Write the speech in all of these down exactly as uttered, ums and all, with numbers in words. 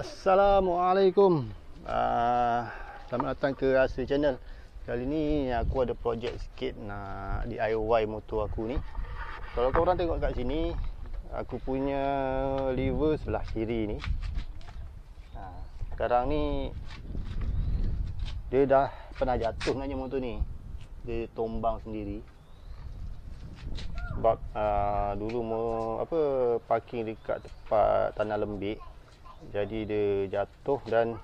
Assalamualaikum. uh, Selamat datang ke Asry Channel. Kali ni aku ada projek sikit nak D I Y motor aku ni. Kalau korang tengok kat sini, aku punya lever sebelah kiri ni, ha, sekarang ni dia dah pernah jatuh sebenarnya motor ni. Dia tombang sendiri sebab uh, dulu mau apa parking dekat tempat tanah lembik. Jadi dia jatuh, dan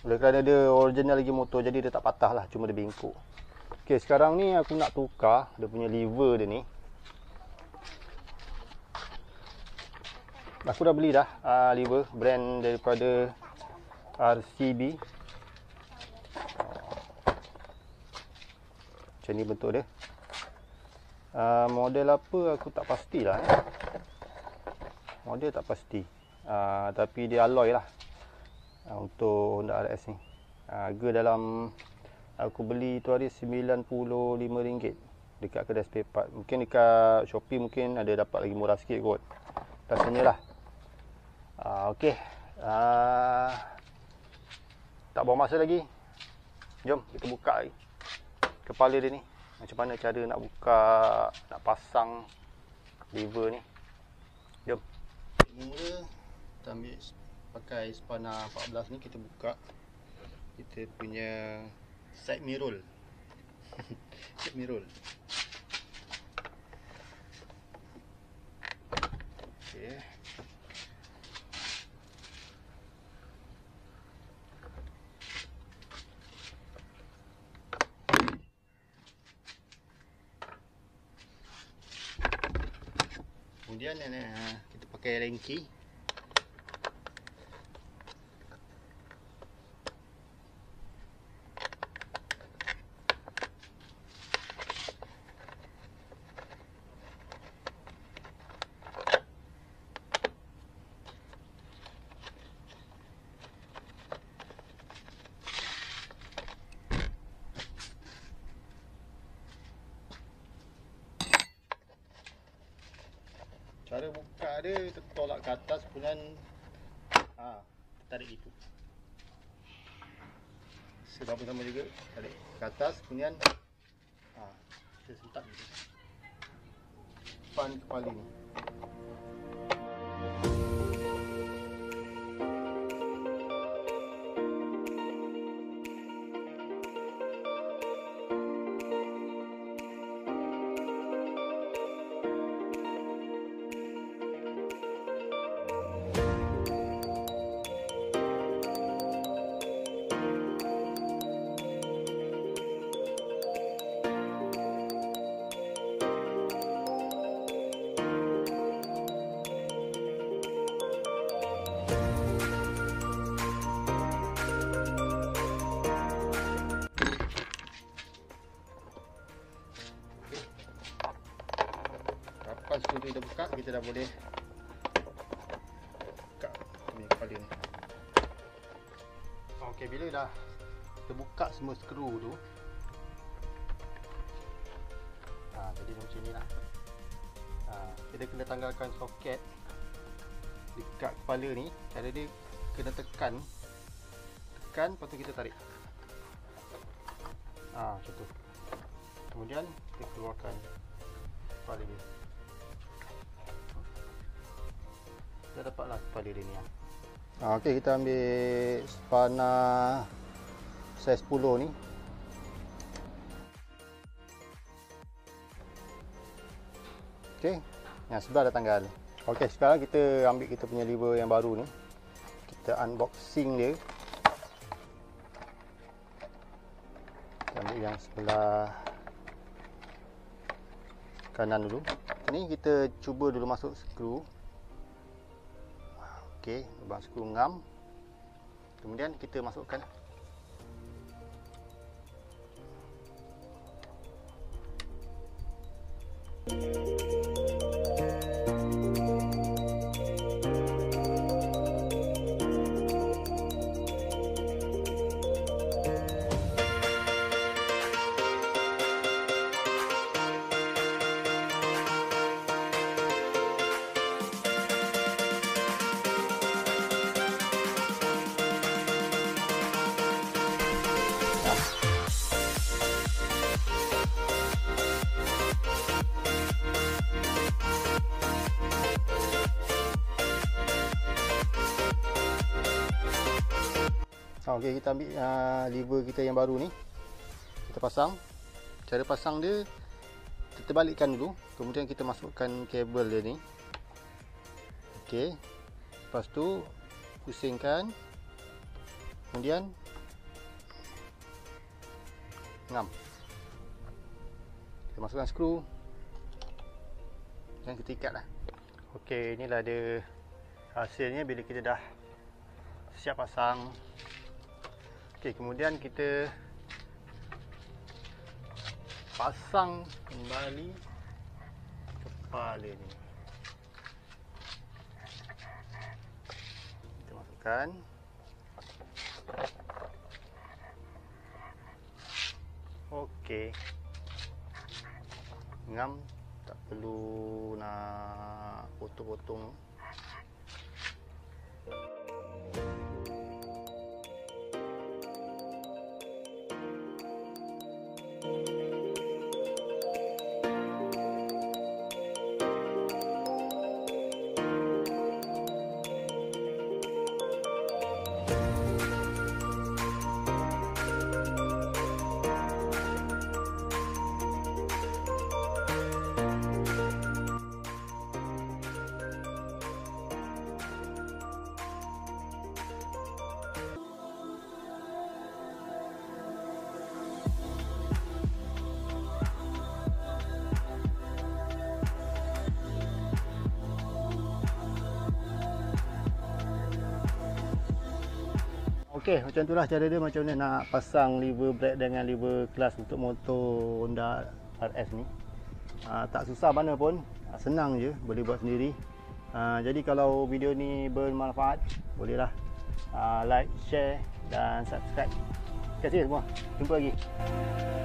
oleh kerana dia original lagi motor, jadi dia tak patah lah, cuma dia bengkok. Ok, sekarang ni aku nak tukar dia punya lever dia ni. Aku dah beli dah uh, lever brand daripada R C B. Macam ni bentuk dia. uh, Model apa aku tak pastilah eh. Model tak pasti. Uh, tapi dia alloy lah uh, untuk Honda R S ni. Uh, harga dalam aku beli tu hari sembilan puluh lima ringgit dekat kedai spare part. Mungkin dekat Shopee mungkin ada dapat lagi murah sikit kot, rasanya lah. uh, Okey, uh, tak buang masa lagi, jom kita buka lagi kepala dia ni. Macam mana cara nak buka, nak pasang lever ni. Jom. Mula kita ambil pakai spana empat belas ni, kita buka kita punya side mirror. Side mirror. Okey. Kemudian ni kita pakai rengki. Cara buka dia, kita tolak ke atas, kemudian ha, tarik itu sama-sama juga, tarik ke atas, kemudian ha, kita sentap gitu depan kepala ni. Sebelum kita buka, kita dah boleh buka ni kepala ni. Okey, bila dah kita buka semua skru tu, ha, jadi macam ni lah. Ha, kita kena tanggalkan soket dekat kepala ni. Cara dia kena tekan, tekan, lepas tu kita tarik, ha, macam tu. Kemudian kita keluarkan kepala ni. Kita dapatlah kepala dia ni. Ha, okey, kita ambil spana saiz sepuluh ni. Okey, yang sebelah dah tanggal. Okey, sekarang kita ambil kita punya lever yang baru ni. Kita unboxing dia. Kita ambil yang sebelah kanan dulu. Ini kita cuba dulu masuk skru. Okey, lubang skru ngam. Kemudian kita masukkan. Okey, kita ambil uh, lever kita yang baru ni, kita pasang. Cara pasang dia, kita balikkan dulu, kemudian kita masukkan kabel dia ni. Okey, lepas tu pusingkan, kemudian ngam, kita masukkan skru dan kita ikat lah. Okey, inilah dia hasilnya bila kita dah siap pasang. Okey, kemudian kita pasang kembali kepala ni, kita masukkan. Okey, ngam, tak perlu nak potong-potong. Okey, macam itulah cara dia macam mana nak pasang lever brake dengan lever clutch untuk motor Honda R S ni. Aa, tak susah mana pun, senang je, boleh buat sendiri. Aa, jadi kalau video ni bermanfaat, bolehlah aa, like, share dan subscribe. Terima kasih semua. Jumpa lagi.